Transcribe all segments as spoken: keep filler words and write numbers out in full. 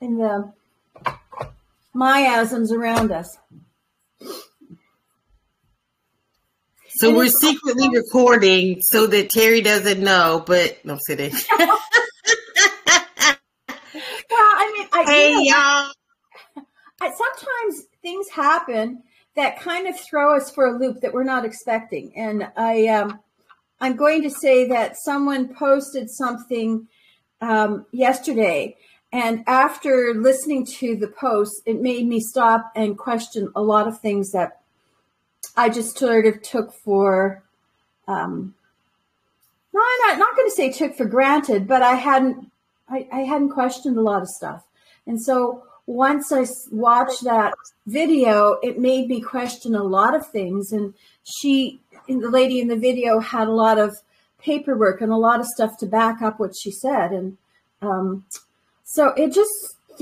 in the miasms around us. So and we're secretly recording so that Terri doesn't know, but no, I'm kidding. Well, I mean, I, hey, you know, y'all. I, sometimes things happen that kind of throw us for a loop that we're not expecting. And I, um, I'm going to say that someone posted something um, yesterday, and after listening to the post, it made me stop and question a lot of things that I just sort of took for, um, no, I'm not, not going to say took for granted, but I hadn't, I, I hadn't questioned a lot of stuff. And so once I watched that video, it made me question a lot of things. And she, and the lady in the video had a lot of paperwork and a lot of stuff to back up what she said. And, um, so it just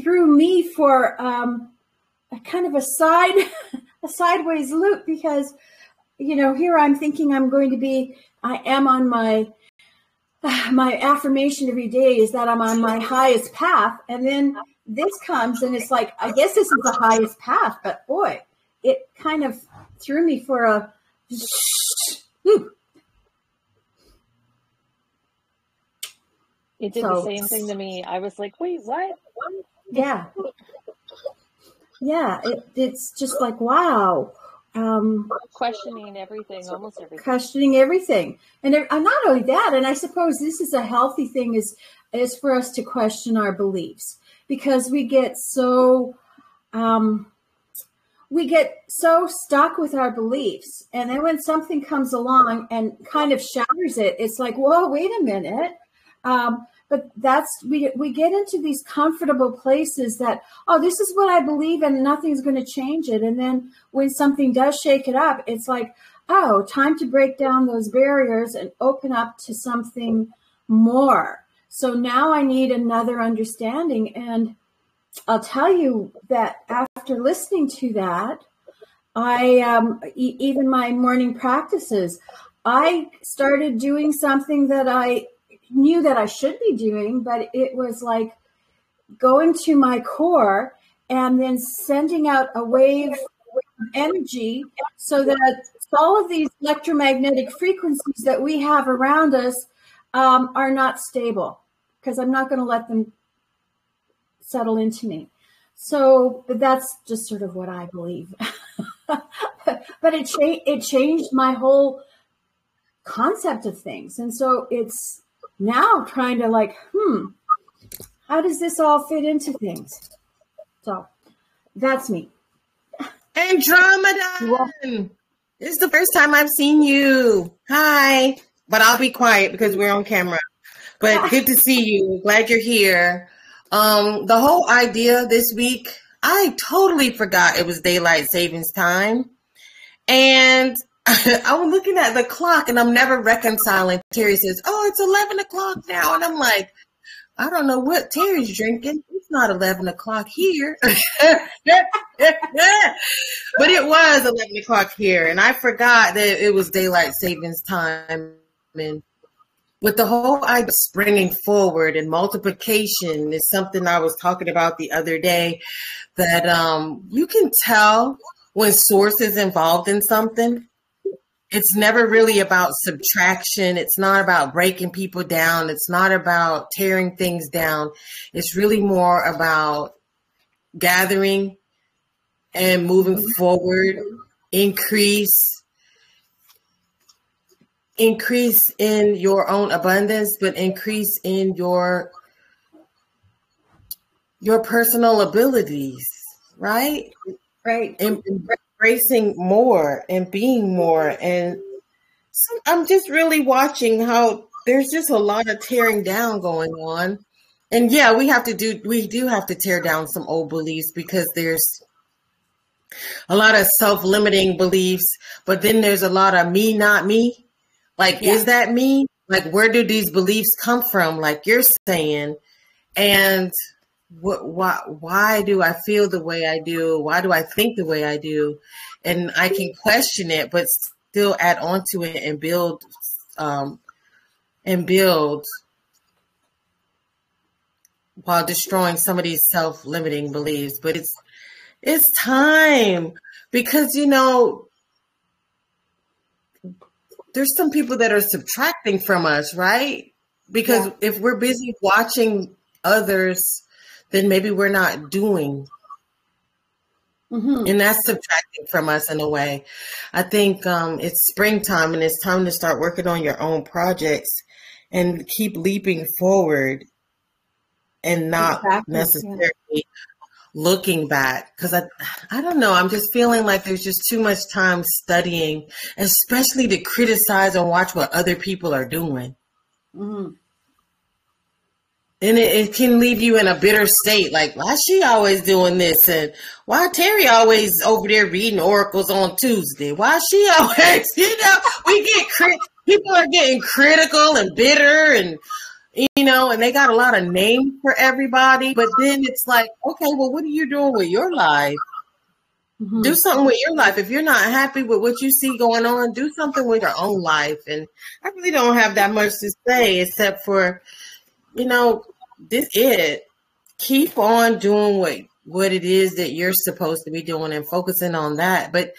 threw me for um, a kind of a side, a sideways loop, because, you know, here I'm thinking I'm going to be, I am on my, uh, my affirmation every day is that I'm on my highest path. And then this comes and it's like, I guess this is the highest path, but boy, it kind of threw me for a loop. It did so, the same thing to me. I was like, wait, what? Yeah. Yeah, it, it's just like, wow. Um, questioning everything, almost everything. Questioning everything. And not only that, and I suppose this is a healthy thing, is, is for us to question our beliefs, because we get so, um, we get so stuck with our beliefs. And then when something comes along and kind of shatters it, it's like, whoa, wait a minute. Um, but that's, we, we get into these comfortable places that, oh, this is what I believe and nothing's going to change it. And then when something does shake it up, it's like, oh, time to break down those barriers and open up to something more. So now I need another understanding. And I'll tell you that after listening to that, I, um, e- even my morning practices, I started doing something that I knew that I should be doing, but it was like going to my core and then sending out a wave of energy so that all of these electromagnetic frequencies that we have around us um, are not stable, because I'm not going to let them settle into me. So, but that's just sort of what I believe. But it, cha- it changed my whole concept of things. And so it's, now trying to like, hmm, how does this all fit into things? So that's me. Andromeda, this is the first time I've seen you. Hi, but I'll be quiet because we're on camera. But good to see you. Glad you're here. Um, the whole idea this week, I totally forgot it was Daylight Savings Time. And I'm looking at the clock and I'm never reconciling. Terri says, oh, it's eleven o'clock now. And I'm like, I don't know what Terry's drinking. It's not eleven o'clock here. But it was eleven o'clock here. And I forgot that it was Daylight Savings Time. And with the whole idea of springing forward and multiplication is something I was talking about the other day, that um, you can tell when source is involved in something. It's never really about subtraction. It's not about breaking people down. It's not about tearing things down. It's really more about gathering and moving forward, increase, increase in your own abundance, but increase in your, your personal abilities, right? Right. And, and, embracing more and being more. And so I'm just really watching how there's just a lot of tearing down going on. And yeah, we have to do, we do have to tear down some old beliefs, because there's a lot of self-limiting beliefs, but then there's a lot of me, not me. Like, yeah. Is that me? Like, where do these beliefs come from? Like you're saying, and What, why, why do I feel the way I do? Why do I think the way I do? And I can question it, but still add on to it and build, um, and build while destroying somebody's self-limiting beliefs. But it's it's time, because, you know, there's some people that are subtracting from us, right? Because yeah. if we're busy watching others, then maybe we're not doing. Mm-hmm. And that's subtracting from us in a way. I think um, it's springtime, and it's time to start working on your own projects and keep leaping forward and not exactly, necessarily yeah. looking back. Because I, I don't know, I'm just feeling like there's just too much time studying, especially to criticize and watch what other people are doing. Mm-hmm. And it, it can leave you in a bitter state. Like, why is she always doing this? And why Terri always over there reading oracles on Tuesday? Why is she always, you know, we get, crit- people are getting critical and bitter and, you know, and they got a lot of names for everybody. But then it's like, okay, well, what are you doing with your life? Mm-hmm. Do something with your life. If you're not happy with what you see going on, do something with your own life. And I really don't have that much to say except for, you know, this it. Keep on doing what, what it is that you're supposed to be doing and focusing on that. But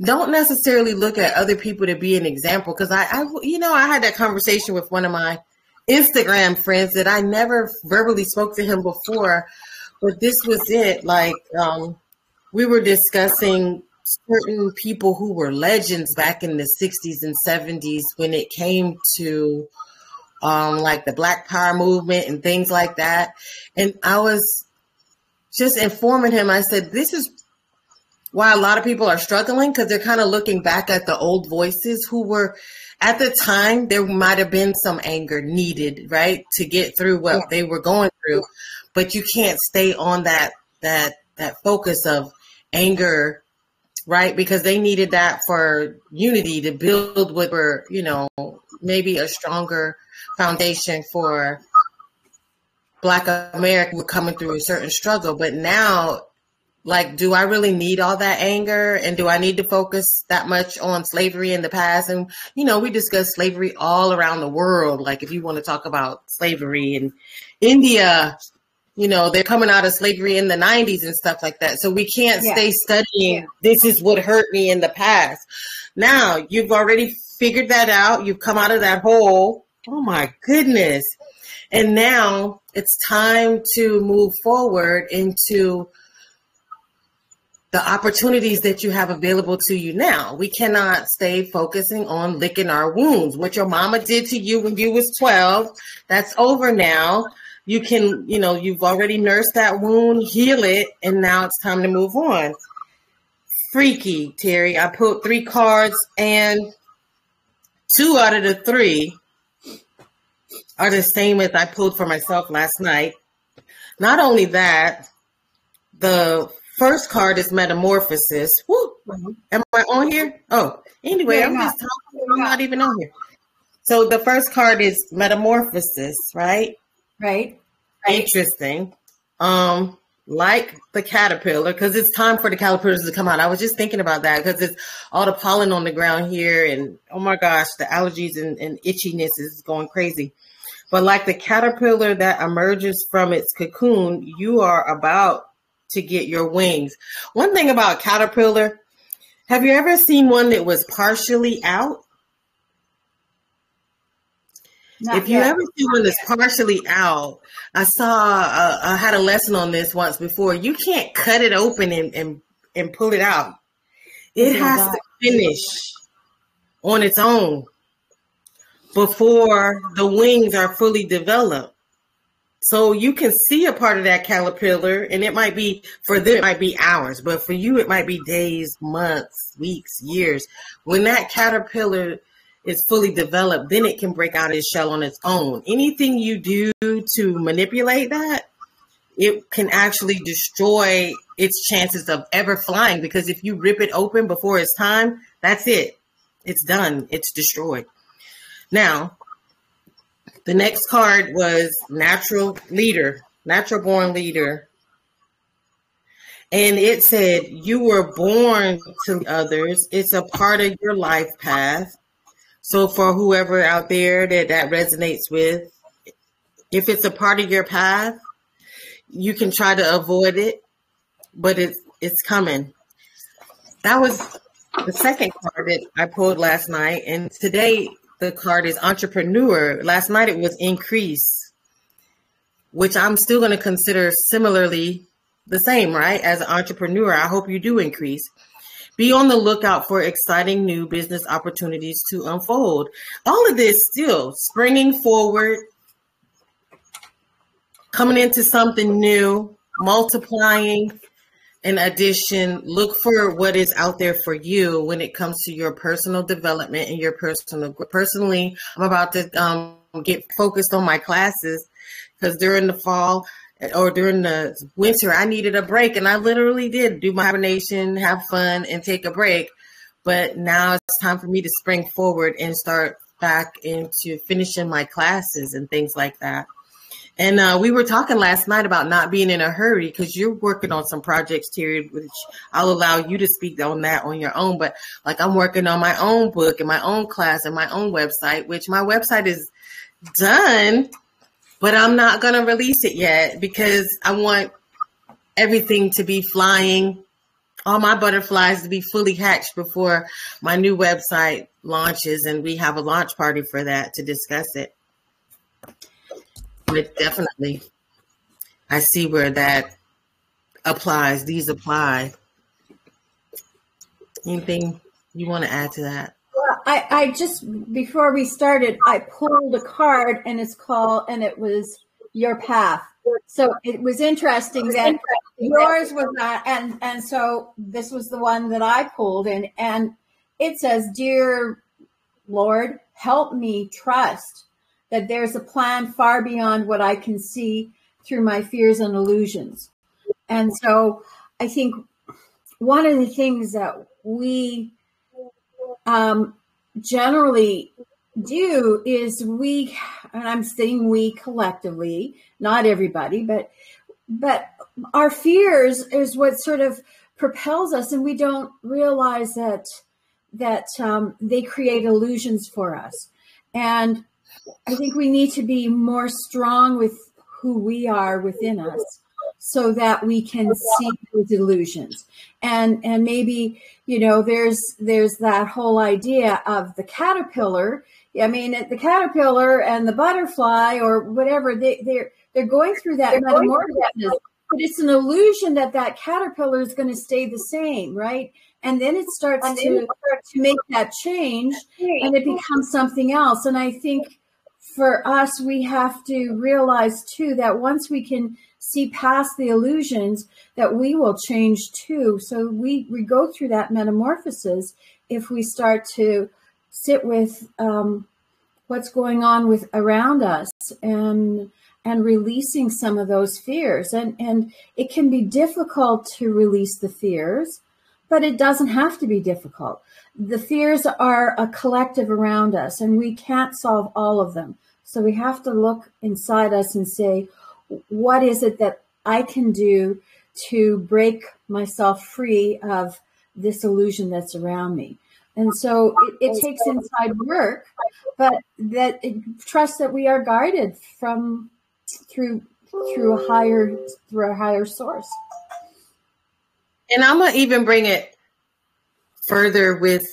don't necessarily look at other people to be an example. Because I, I, you know, I had that conversation with one of my Instagram friends that I never verbally spoke to him before. But this was it. Like, um, we were discussing certain people who were legends back in the sixties and seventies when it came to Um, like the Black Power Movement and things like that. And I was just informing him, I said, this is why a lot of people are struggling, because they're kind of looking back at the old voices who were, at the time, there might have been some anger needed, right, to get through what yeah. they were going through. But you can't stay on that that that focus of anger, right, because they needed that for unity to build what were, you know, maybe a stronger foundation for Black America were coming through a certain struggle. But now, like, do I really need all that anger? And do I need to focus that much on slavery in the past? And, you know, we discuss slavery all around the world. Like, if you want to talk about slavery in India, you know, they're coming out of slavery in the nineties and stuff like that. So we can't yeah. stay studying. Yeah. This is what hurt me in the past. Now, you've already figured that out. You've come out of that hole. Oh my goodness. And now it's time to move forward into the opportunities that you have available to you now. We cannot stay focusing on licking our wounds. What your mama did to you when you was twelve, that's over now. You can, you know, you've already nursed that wound, heal it, and now it's time to move on. Freaky, Terri. I put three cards, and two out of the three are the same as I pulled for myself last night. Not only that, the first card is Metamorphosis. Woo! Am I on here? Oh, anyway, I'm just talking. I'm not even on here. So the first card is Metamorphosis, right? Right. Interesting. Um, like the caterpillar, because it's time for the caterpillars to come out. I was just thinking about that because it's all the pollen on the ground here, and oh my gosh, the allergies and, and itchiness is going crazy. But like the caterpillar that emerges from its cocoon, you are about to get your wings. One thing about caterpillar, have you ever seen one that was partially out? Not if yet. You ever see one that's partially out, I saw, uh, I had a lesson on this once before. You can't cut it open and, and, and pull it out. It oh has God. to finish on its own before the wings are fully developed. So you can see a part of that caterpillar, and it might be, for them, it might be hours, but for you, it might be days, months, weeks, years. When that caterpillar is fully developed, then it can break out its shell on its own. Anything you do to manipulate that, it can actually destroy its chances of ever flying, because if you rip it open before it's time, that's it. It's done. It's destroyed. Now, the next card was natural leader, natural born leader. And it said, you were born to others. It's a part of your life path. So for whoever out there that that resonates with, if it's a part of your path, you can try to avoid it, but it's it's coming. That was the second card that I pulled last night, and today the card is entrepreneur. Last night it was increase, which I'm still going to consider similarly the same, right? As an entrepreneur, I hope you do increase. Be on the lookout for exciting new business opportunities to unfold. All of this still springing forward, coming into something new, multiplying. In addition, look for what is out there for you when it comes to your personal development and your personal growth. Personally, I'm about to um, get focused on my classes because during the fall or during the winter, I needed a break, and I literally did do my hibernation, have fun, and take a break. But now it's time for me to spring forward and start back into finishing my classes and things like that. And uh, we were talking last night about not being in a hurry because you're working on some projects, Terri, which I'll allow you to speak on that on your own. But like I'm working on my own book and my own class and my own website, which my website is done, but I'm not going to release it yet because I want everything to be flying, all my butterflies to be fully hatched before my new website launches. And we have a launch party for that to discuss it. But definitely, I see where that applies. These apply. Anything you want to add to that? Well, I, I just, before we started, I pulled a card and it's called, and it was your path. So it was interesting that yours was not, and, and so this was the one that I pulled, and, and it says, Dear Lord, help me trust that there's a plan far beyond what I can see through my fears and illusions. And so I think one of the things that we um, generally do is we, and I'm saying we collectively, not everybody, but but our fears is what sort of propels us, and we don't realize that, that um, they create illusions for us. And I think we need to be more strong with who we are within us so that we can see those illusions. And and maybe, you know, there's there's that whole idea of the caterpillar. I mean, the caterpillar and the butterfly or whatever, they, they're, they're going through that metamorphosis. But it's an illusion that that caterpillar is going to stay the same, right? And then it starts to, to make that change and it becomes something else. And I think for us, we have to realize, too, that once we can see past the illusions, that we will change, too. So we, we go through that metamorphosis if we start to sit with um, what's going on with around us and and releasing some of those fears. And, and it can be difficult to release the fears, but it doesn't have to be difficult. The fears are a collective around us, and we can't solve all of them. So we have to look inside us and say, what is it that I can do to break myself free of this illusion that's around me? And so it, it takes inside work, but that it, trust that we are guided from through through a higher through a higher source. And I'm going to even bring it further with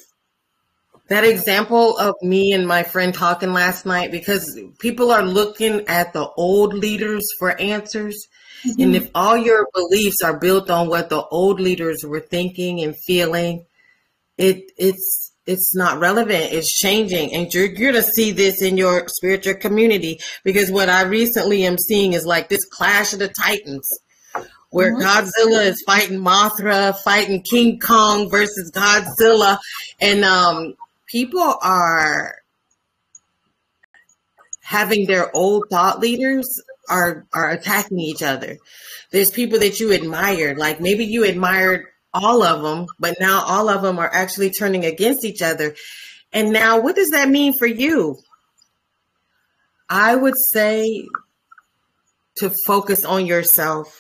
that example of me and my friend talking last night, because people are looking at the old leaders for answers. Mm-hmm. And if all your beliefs are built on what the old leaders were thinking and feeling, it it's it's not relevant. It's changing. And you're, you're going to see this in your spiritual community, because what I recently am seeing is like this clash of the titans, where Godzilla is fighting Mothra, fighting King Kong versus Godzilla. And um, people are having their old thought leaders are, are attacking each other. There's people that you admired, like maybe you admired all of them, but now all of them are actually turning against each other. And now what does that mean for you? I would say to focus on yourself.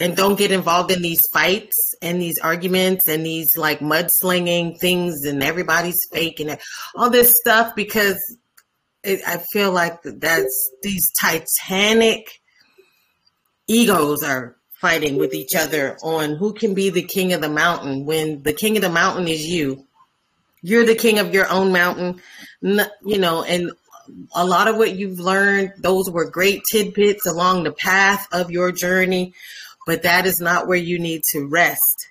And don't get involved in these fights and these arguments and these like mudslinging things and everybody's fake and all this stuff, because it, I feel like that's these titanic egos are fighting with each other on who can be the king of the mountain. When the king of the mountain is you, you're the king of your own mountain, you know, and a lot of what you've learned, those were great tidbits along the path of your journey, but that is not where you need to rest.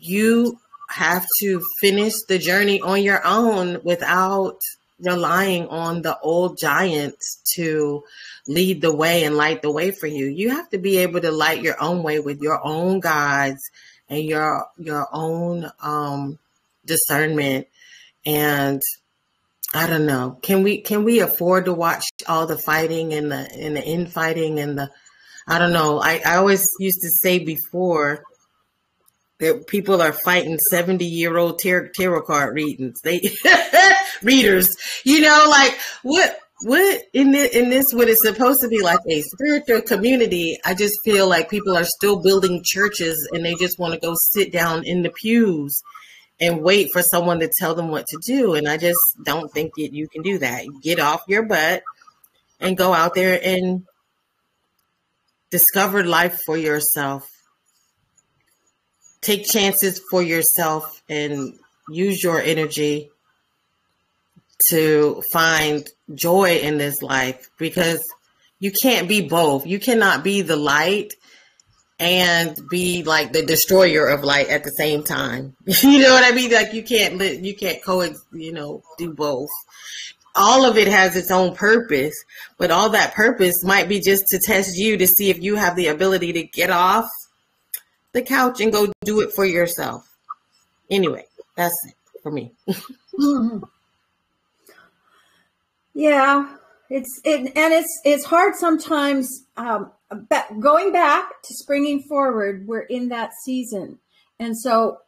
You have to finish the journey on your own without relying on the old giants to lead the way and light the way for you. You have to be able to light your own way with your own guides and your your own um, discernment. And I don't know. Can we can we afford to watch all the fighting and the and the infighting and the I don't know. I, I always used to say before that people are fighting seventy year old tar tarot card readings. They readers, you know, like what what in this, in this what is supposed to be like a spiritual community. I just feel like people are still building churches and they just want to go sit down in the pews and wait for someone to tell them what to do. And I just don't think that you can do that. Get off your butt and go out there and discover life for yourself. Take chances for yourself and use your energy to find joy in this life, because you can't be both. You cannot be the light and be like the destroyer of light at the same time. You know what I mean? Like you can't live, you can't coexist, you know, do both. All of it has its own purpose, but all that purpose might be just to test you to see if you have the ability to get off the couch and go do it for yourself. Anyway, that's it for me. Yeah, it's it, and it's it's hard sometimes. Um, going back to springing forward, we're in that season, and so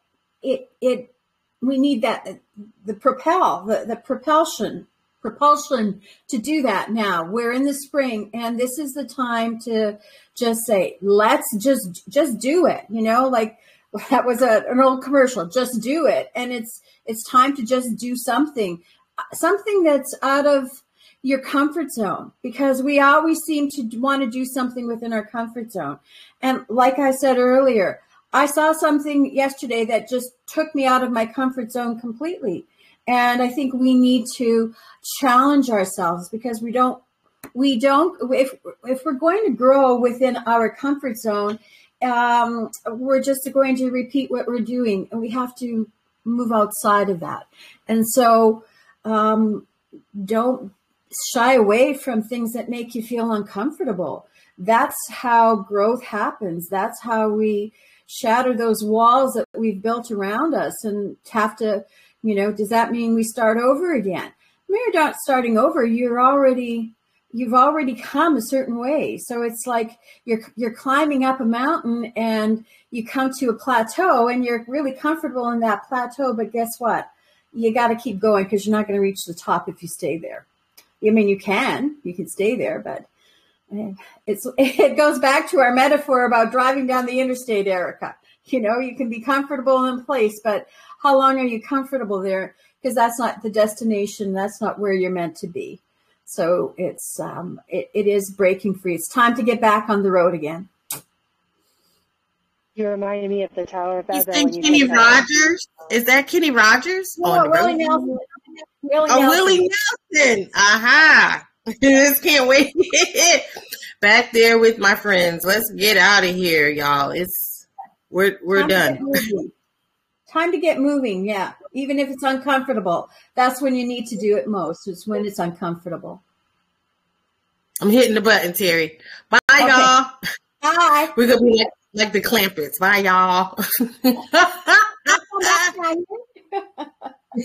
it it we need that the propel the the propulsion. propulsion to do that now. We're in the spring and this is the time to just say, let's just, just do it. You know, like that was a, an old commercial, just do it. And it's, it's time to just do something, something that's out of your comfort zone, because we always seem to want to do something within our comfort zone. And like I said earlier, I saw something yesterday that just took me out of my comfort zone completely. And I think we need to challenge ourselves, because we don't, we don't, if, if we're going to grow within our comfort zone, um, we're just going to repeat what we're doing, and we have to move outside of that. And so um, don't shy away from things that make you feel uncomfortable. That's how growth happens. That's how we shatter those walls that we've built around us and have to, you know, does that mean we start over again? You're not starting over. You're already, you've already come a certain way. So it's like you're you're climbing up a mountain and you come to a plateau and you're really comfortable in that plateau. But guess what? You got to keep going, because you're not going to reach the top if you stay there. I mean, you can, you can stay there, but it's it goes back to our metaphor about driving down the interstate, Erica. You know, you can be comfortable in place, but how long are you comfortable there? Because that's not the destination. That's not where you're meant to be. So it's um, it, it is breaking free. It's time to get back on the road again. You reminded me of the Tower of Babel. You Kenny you Rogers? Is that Kenny Rogers? No, oh, Willie Nelson. Willie oh, Nelson. Willie Nelson. Aha. Just can't wait. Back there with my friends. Let's get out of here, y'all. It's We're, we're done. Time to get moving. Yeah. Even if it's uncomfortable, that's when you need to do it most. It's when it's uncomfortable. I'm hitting the button, Terry. Bye, okay. Y'all. Bye. We're going to be like, like the Clampetts. Bye, y'all.